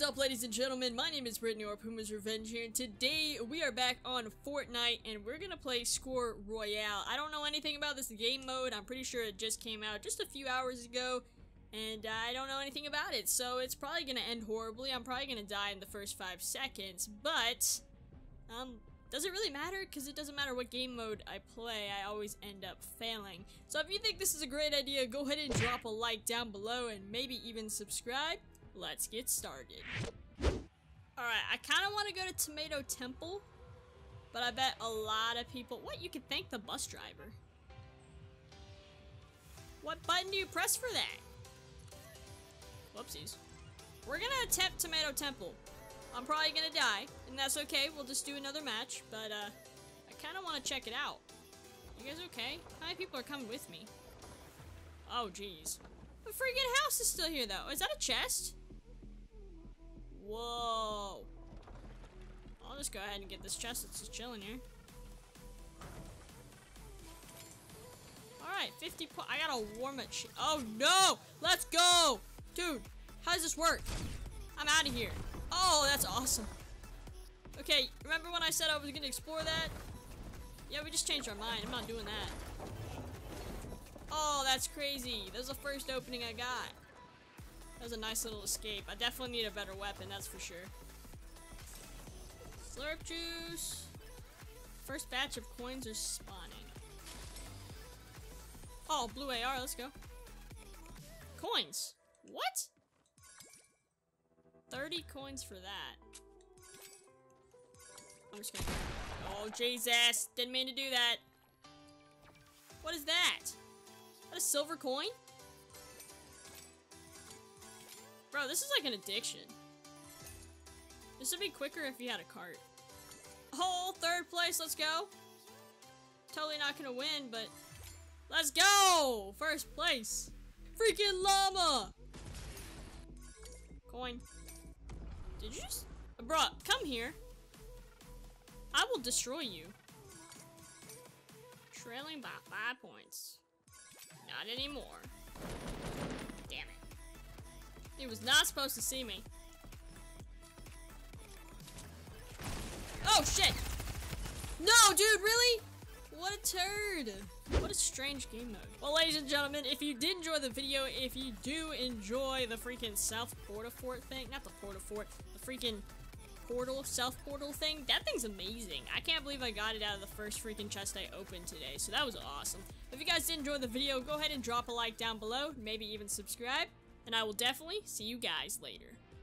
is up, ladies and gentlemen? My name is Brittany or Puma's Revenge here, and today we are back on Fortnite and we're gonna play Score Royale. I don't know anything about this game mode. I'm pretty sure it just came out just a few hours ago, and I don't know anything about it, so it's probably gonna end horribly. I'm probably gonna die in the first 5 seconds, but does it really matter? Because it doesn't matter what game mode I play, I always end up failing. So if you think this is a great idea, go ahead and drop a like down below and maybe even subscribe. Let's get started. Alright, I kind of want to go to Tomato Temple, but I bet a lot of people... What? You can thank the bus driver. What button do you press for that? Whoopsies. We're going to attempt Tomato Temple. I'm probably gonna die, and that's okay. We'll just do another match, but I kinda wanna check it out. You guys okay? How many people are coming with me? Oh, jeez. The freaking house is still here, though. Is that a chest? Whoa. I'll just go ahead and get this chest. It's just chilling here. Alright, 50 points. I gotta warm it. Oh, no! Let's go! Dude, how does this work? I'm out of here. Oh, that's awesome. Okay, remember when I said I was gonna explore that? Yeah, we just changed our mind. I'm not doing that. Oh, that's crazy. That was the first opening I got. That was a nice little escape. I definitely need a better weapon, that's for sure. Slurp juice. First batch of coins are spawning. Oh, blue AR, let's go. Coins. What? 30 coins for that. I'm just gonna... Oh, Jesus! Didn't mean to do that! What is that? Is that a silver coin? Bro, this is like an addiction. This would be quicker if you had a cart. Oh, third place, let's go! Totally not gonna win, but... Let's go! First place! Freaking llama! Coin. Did you just... Bruh, come here. I will destroy you. Trailing by 5 points. Not anymore. Damn it. He was not supposed to see me. Oh, shit! No, dude, really? What a turd. What a strange game mode. Well, ladies and gentlemen, if you did enjoy the video, if you do enjoy the freaking self-portal thing, not the portal fort, the freaking portal, self-portal thing, that thing's amazing. I can't believe I got it out of the first freaking chest I opened today, so that was awesome. If you guys did enjoy the video, go ahead and drop a like down below, maybe even subscribe, and I will definitely see you guys later.